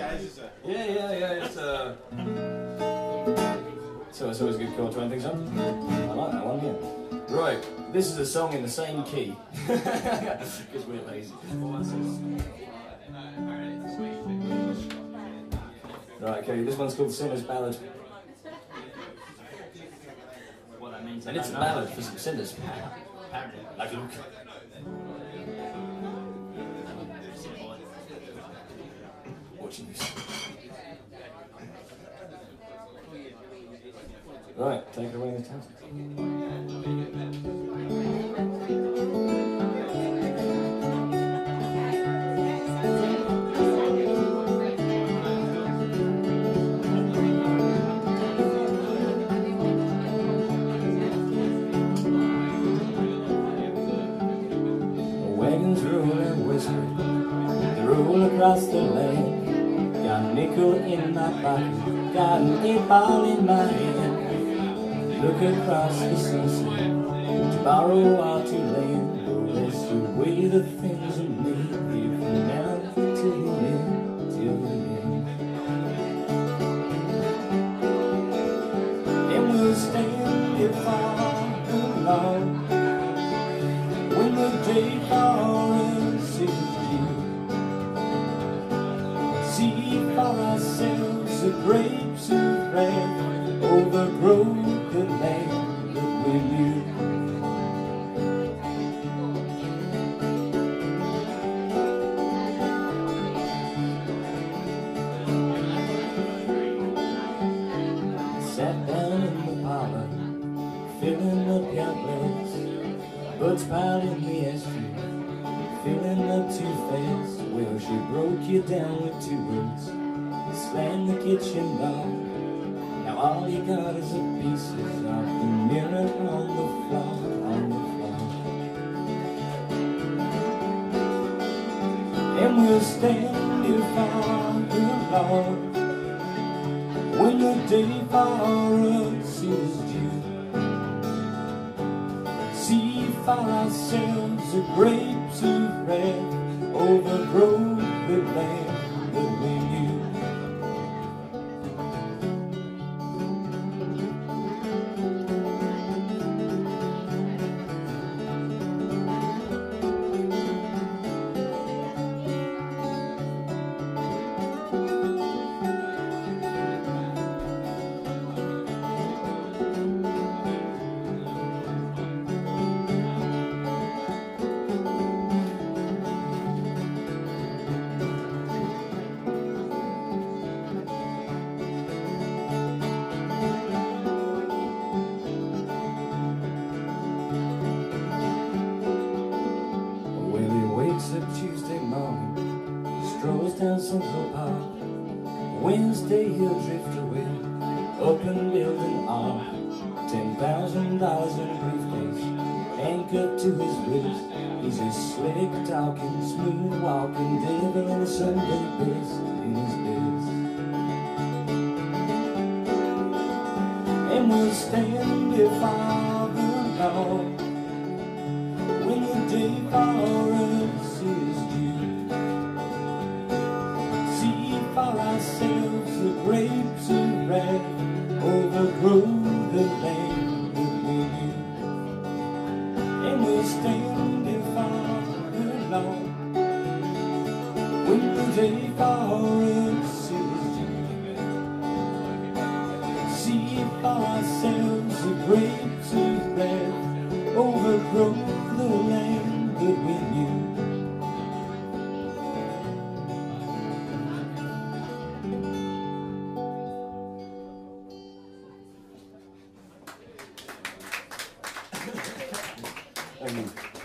jazz is a... Yeah, it's a... So it's always a good chord to end things up. I like that one, yeah. Right, this is a song in the same key. Because we're lazy. Right, okay, this one's called Sinners Ballad. And it's a ballad for some sinners. Like, look. Watching this. Right, take it away in the town. Across the lake, got a nickel in my pocket, got an 8-ball in my hand. Look across the sunset, tomorrow or too late. Oh, that's the way the things are made, if you never till the end. And we'll stand here for the long, when the day falls into you. See for ourselves the grapes of wrath overgrown the land that we knew. Sat down in the parlor, filling up your glass, birds piling the ashtray, filling up too fast. Well, she broke you down with 2 words, slammed the kitchen door. Now all you got is the pieces of the mirror on the floor, on the floor. And we'll stand here for the Lord, when the day for us is due. See for ourselves the grapes of wrath overgrown the land that we knew. Down Central Park, Wednesday he'll drift away, open building arm, $10,000 in a briefcase, anchored to his wrist. He's a slick talking, smooth walking devil in a Sunday best, in his best. And we'll stand before the Lord, when the day for us is due. Ourselves the grapes of wrath overgrown the land that we knew. And we'll stand before the Lord, when the day for us is due. See for ourselves the grapes of wrath overgrown the land that we knew. Thank you.